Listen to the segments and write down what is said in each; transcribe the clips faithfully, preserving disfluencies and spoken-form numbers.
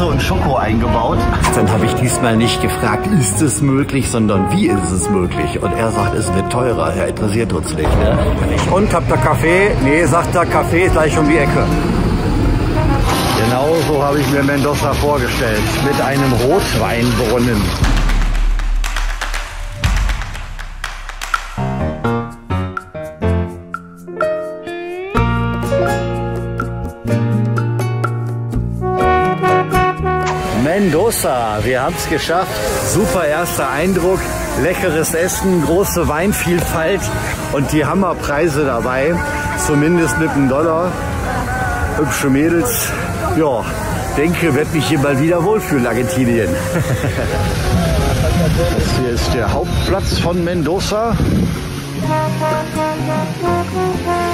Nüsse und Schoko eingebaut. Dann habe ich diesmal nicht gefragt, ist es möglich, sondern wie ist es möglich? Und er sagt, es wird teurer, er interessiert uns nicht. Ne? Und habt ihr Kaffee? Nee, sagt er, Kaffee ist gleich um die Ecke. Genau so habe ich mir Mendoza vorgestellt, mit einem Rotweinbrunnen. Mendoza, wir haben es geschafft. Super erster Eindruck, leckeres Essen, große Weinvielfalt und die Hammerpreise dabei, zumindest mit einem Dollar. Hübsche Mädels, ja, denke, wird mich hier mal wieder wohlfühlen, Argentinien. Das hier ist der Hauptplatz von Mendoza.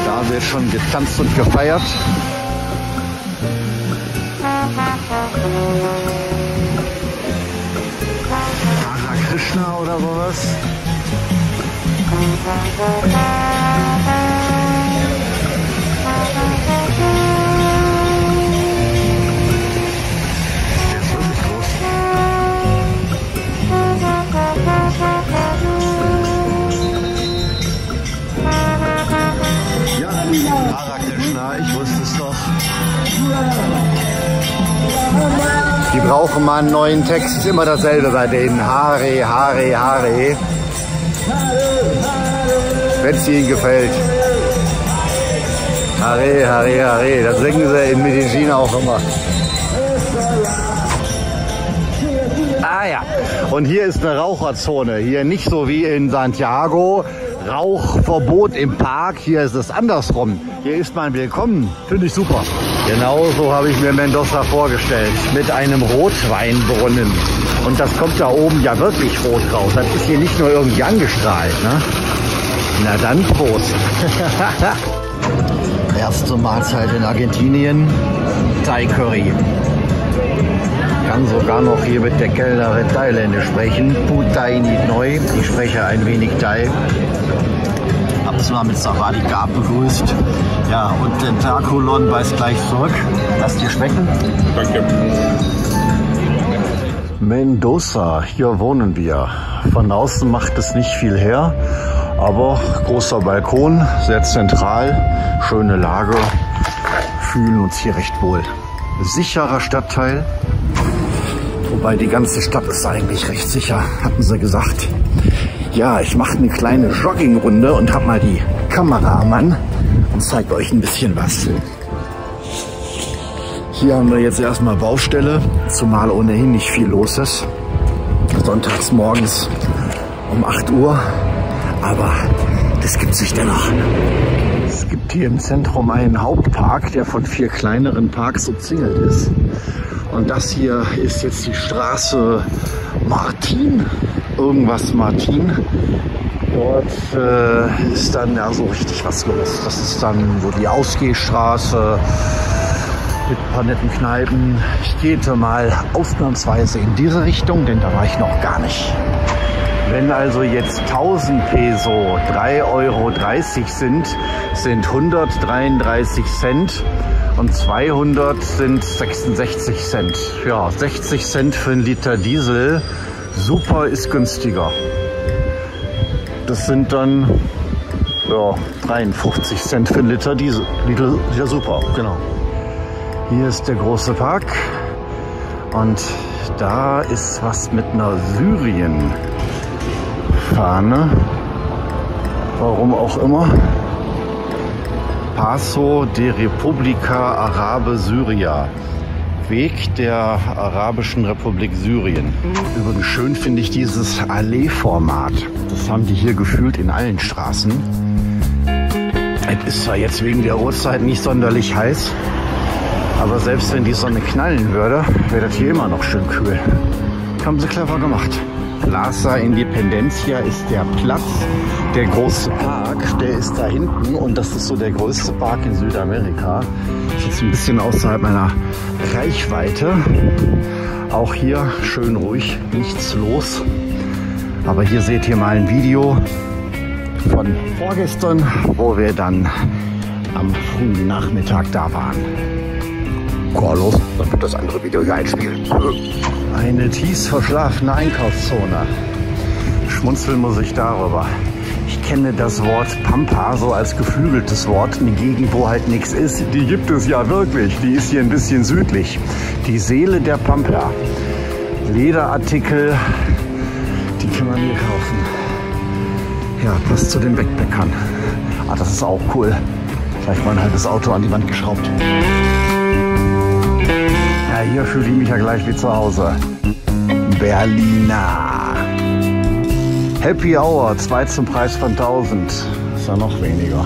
Da wird schon getanzt und gefeiert. Krishna oder sowas. Der ist wirklich groß. Ja, Hare Krishna, ich wusste es doch. Die brauchen mal einen neuen Text, ist immer dasselbe bei denen. Hare, Hare, Hare. Wenn es ihnen gefällt. Hare, Hare, Hare. Das singen sie in Medellin auch immer. Ah ja. Und hier ist eine Raucherzone. Hier nicht so wie in Santiago. Rauchverbot im Park, hier ist es andersrum. Hier ist man willkommen, finde ich super. Genau so habe ich mir Mendoza vorgestellt, mit einem Rotweinbrunnen. Und das kommt da oben ja wirklich rot raus, das ist hier nicht nur irgendwie angestrahlt, ne? Na dann, Prost. Erste Mahlzeit in Argentinien, Thai Curry. Kann sogar noch hier mit der Kellnerin Thailändisch sprechen. Putai nicht neu. Ich spreche ein wenig Thai. Hab es mal mit Sawadikap begrüßt. Ja, und den Takulon weist gleich zurück. Lass dir schmecken. Danke. Mendoza, hier wohnen wir. Von außen macht es nicht viel her, aber großer Balkon, sehr zentral, schöne Lage. Fühlen uns hier recht wohl. Sicherer Stadtteil. Wobei die ganze Stadt ist eigentlich recht sicher, hatten sie gesagt. Ja, ich mache eine kleine Joggingrunde und habe mal die Kamera am Mann und zeige euch ein bisschen was. Hier haben wir jetzt erstmal Baustelle, zumal ohnehin nicht viel los ist. Sonntags morgens um acht Uhr, aber das gibt sich dennoch. Es gibt hier im Zentrum einen Hauptpark, der von vier kleineren Parks umzingelt ist. Und das hier ist jetzt die Straße Martin, irgendwas Martin. Dort äh, ist dann ja so richtig was los. Das ist dann so die Ausgehstraße mit ein paar netten Kneipen. Ich gehe mal ausnahmsweise in diese Richtung, denn da war ich noch gar nicht. Wenn also jetzt tausend Peso drei Euro dreißig sind, sind hundertdreiunddreißig Cent. Und zweihundert sind sechsundsechzig Cent. Ja, sechzig Cent für einen Liter Diesel. Super ist günstiger. Das sind dann ja, dreiundfünfzig Cent für einen Liter Diesel. Liter, Liter Super, genau. Hier ist der große Park. Und da ist was mit einer Syrien-Fahne. Warum auch immer. Paso de Republica Arabe Syria. Weg der Arabischen Republik Syrien. Übrigens schön finde ich dieses Allee-Format. Das haben die hier gefühlt in allen Straßen. Es ist zwar jetzt wegen der Uhrzeit nicht sonderlich heiß, aber selbst wenn die Sonne knallen würde, wäre das hier immer noch schön kühl. Haben sie clever gemacht. Plaza Independencia ist der Platz, der große Park, der ist da hinten und das ist so der größte Park in Südamerika. Ist jetzt ein bisschen außerhalb meiner Reichweite. Auch hier schön ruhig, nichts los. Aber hier seht ihr mal ein Video von vorgestern, wo wir dann am frühen Nachmittag da waren. chorlos, dann wird das andere Video hier einspielen. Eine tief verschlafene Einkaufszone. Schmunzeln muss ich darüber. Ich kenne das Wort Pampa so als geflügeltes Wort, eine Gegend, wo halt nichts ist. Die gibt es ja wirklich, die ist hier ein bisschen südlich. Die Seele der Pampa. Lederartikel, die kann man hier kaufen. Ja, passt zu den Backpackern. Ah, das ist auch cool. Vielleicht mal ein halbes Auto an die Wand geschraubt. Ja, hier fühle ich mich ja gleich wie zu Hause. Berliner. Happy Hour, zwei zum Preis von tausend. Ist ja noch weniger.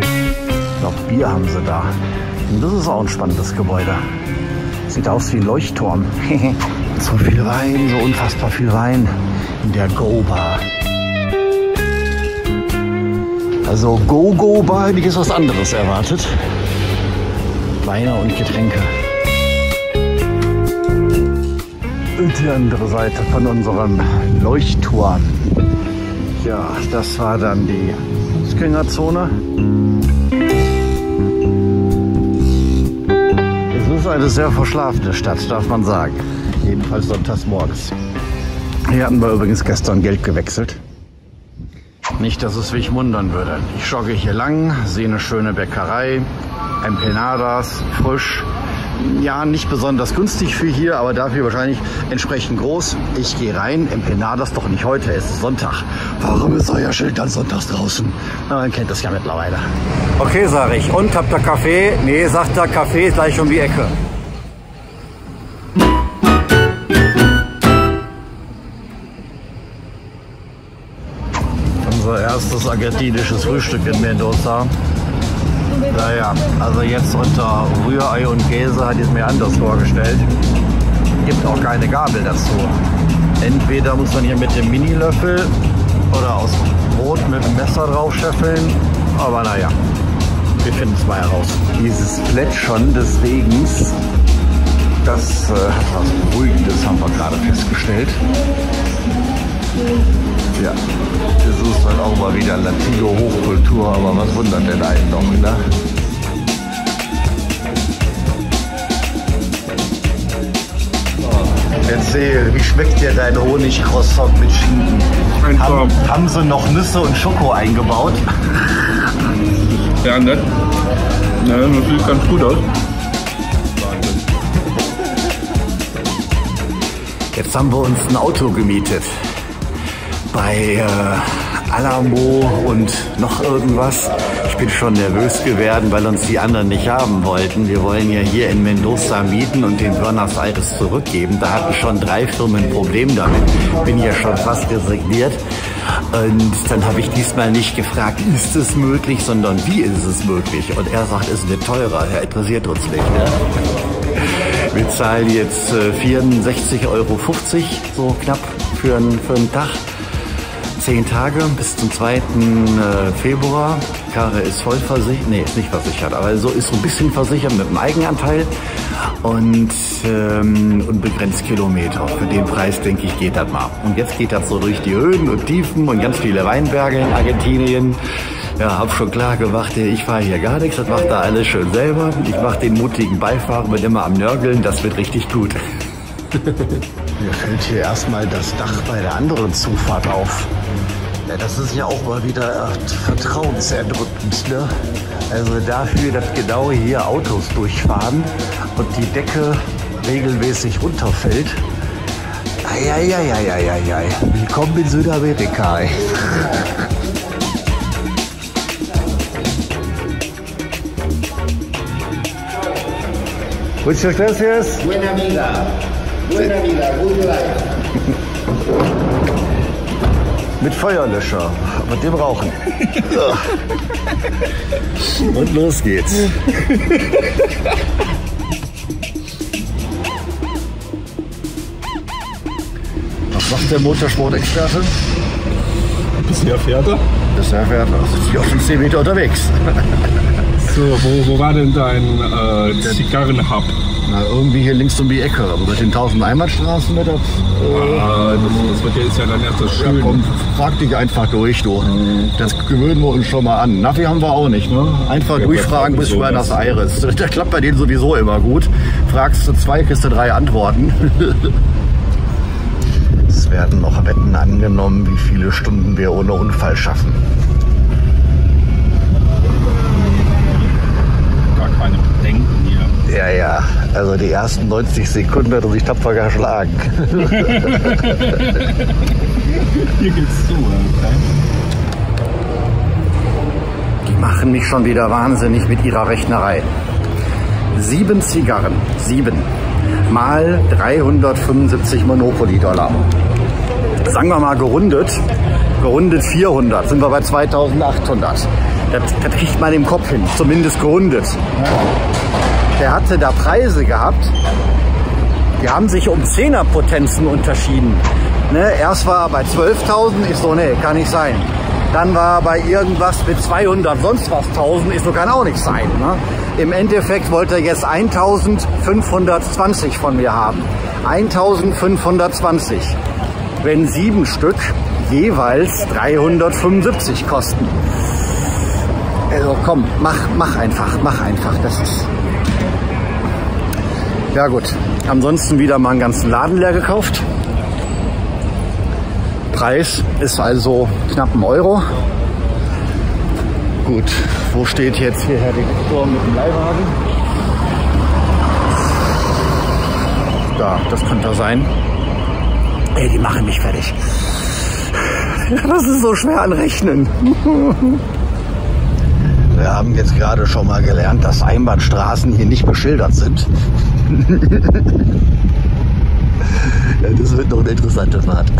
Ich glaube, Bier haben sie da. Und das ist auch ein spannendes Gebäude. Sieht aus wie ein Leuchtturm. So viel Wein, so unfassbar viel Wein in der Go-Bar. Also Go-Go-Bar hätte ich jetzt was anderes erwartet. Weine und Getränke. Und die andere Seite von unserem Leuchtturm. Ja, das war dann die Fußgängerzone. Es ist eine sehr verschlafene Stadt, darf man sagen. Jedenfalls sonntags morgens. Hier hatten wir übrigens gestern Geld gewechselt. Nicht, dass es mich wundern würde. Ich jogge hier lang, sehe eine schöne Bäckerei, Empanadas, frisch. Ja, nicht besonders günstig für hier, aber dafür wahrscheinlich entsprechend groß. Ich gehe rein, Empanadas doch nicht heute, es ist Sonntag. Warum ist euer Schild dann sonntags draußen? Na, man kennt das ja mittlerweile. Okay, sage ich. Und, habt ihr Kaffee? Nee, sagt er, Kaffee ist gleich um die Ecke. Unser erstes argentinisches Frühstück in Mendoza. Naja, also jetzt unter Rührei und Käse hatte ich es mir anders vorgestellt. Gibt auch keine Gabel dazu. Entweder muss man hier mit dem Minilöffel oder aus Brot mit dem Messer drauf scheffeln. Aber naja, wir finden es mal heraus. Dieses Plätschern des Regens, das äh, hat was Beruhigendes, haben wir gerade festgestellt. Ja, das ist dann auch mal wieder Latino-Hochkultur, aber was wundert denn einen noch, ne? Oh, erzähl, wie schmeckt dir dein Honig-Croissant mit Schinken? Haben, haben sie noch Nüsse und Schoko eingebaut? Ja, nett. Ja, das sieht ganz gut aus. Jetzt haben wir uns ein Auto gemietet. Bei äh, Alamo und noch irgendwas. Ich bin schon nervös geworden, weil uns die anderen nicht haben wollten. Wir wollen ja hier in Mendoza mieten und den Buenos Aires zurückgeben. Da hatten schon drei Firmen ein Problem damit. Bin ja schon fast resigniert. Und dann habe ich diesmal nicht gefragt, ist es möglich, sondern wie ist es möglich? Und er sagt, es wird teurer. Er interessiert uns nicht. Ne? Wir zahlen jetzt äh, vierundsechzig Euro fünfzig, so knapp, für einen, für einen Tag. Zehn Tage bis zum zweiten Februar. Karre ist voll versichert. Nee, ist nicht versichert, aber so ist ein bisschen versichert mit dem Eigenanteil und ähm, unbegrenzt Kilometer. Für den Preis, denke ich, geht das mal. Und jetzt geht das so durch die Höhen und Tiefen und ganz viele Weinberge in Argentinien. Ja, hab schon klar gemacht, ich fahre hier gar nichts, das macht da alles schön selber. Ich mache den mutigen Beifahrer, bin immer am Nörgeln, das wird richtig gut. Mir fällt hier erstmal das Dach bei der anderen Zufahrt auf. Ja, das ist ja auch mal wieder äh, vertrauensentrückend, ne? Also dafür, dass genau hier Autos durchfahren und die Decke regelmäßig runterfällt. Eieieiei. Willkommen in Südamerika. Ey. Muchas gracias. Buena amiga. Buena vida, good life. Mit Feuerlöscher, mit dem Rauchen. Und los geht's. Was macht der Motorsport-Experte? Bisher fährt er. Bisher fährt er. Sitzt hier auf dem zehn Meter unterwegs. So, wo, wo war denn dein äh, Zigarrenhub? Na, irgendwie hier links um die Ecke, also durch den tausend Einbahnstraßen mit. Äh, ah, das, das wird ja jetzt ja dann erst so schön. Ja, komm, frag dich einfach durch, du. Mhm. Das gewöhnen wir uns schon mal an. Navi haben wir auch nicht, ne? Einfach ja, durchfragen bis Buenos Aires. Das klappt bei denen sowieso immer gut. Fragst du zwei, kriegst du drei Antworten. Es werden noch Wetten angenommen, wie viele Stunden wir ohne Unfall schaffen. Gar keine Bedenken hier. Ja, ja. Also die ersten neunzig Sekunden hat er sich tapfer geschlagen. Hier geht's zu. Die machen mich schon wieder wahnsinnig mit ihrer Rechnerei. Sieben Zigarren. Sieben. Mal dreihundertfünfundsiebzig Monopoly-Dollar. Sagen wir mal gerundet, gerundet vierhundert, sind wir bei zweitausendachthundert. Das, das kriegt man im Kopf hin, zumindest gerundet. Der hatte da Preise gehabt, die haben sich um Zehnerpotenzen unterschieden. Ne? Erst war er bei zwölftausend, ich so, nee, kann nicht sein. Dann war er bei irgendwas mit zweihundert, sonst was tausend, ist so, kann auch nicht sein. Ne? Im Endeffekt wollte er jetzt eintausendfünfhundertzwanzig von mir haben. eintausendfünfhundertzwanzig. Wenn sieben Stück jeweils dreihundertfünfundsiebzig kosten. Also komm, mach, mach einfach, mach einfach. Das ist. Ja gut. Ansonsten wieder mal einen ganzen Laden leer gekauft. Preis ist also knapp ein Euro. Gut, wo steht jetzt hier Herr Direktor mit dem Leihwagen? Da, das könnte er sein. Ey, die machen mich fertig. Das ist so schwer an Rechnen. Wir haben jetzt gerade schon mal gelernt, dass Einbahnstraßen hier nicht beschildert sind. Ja, das wird noch eine interessante Fahrt.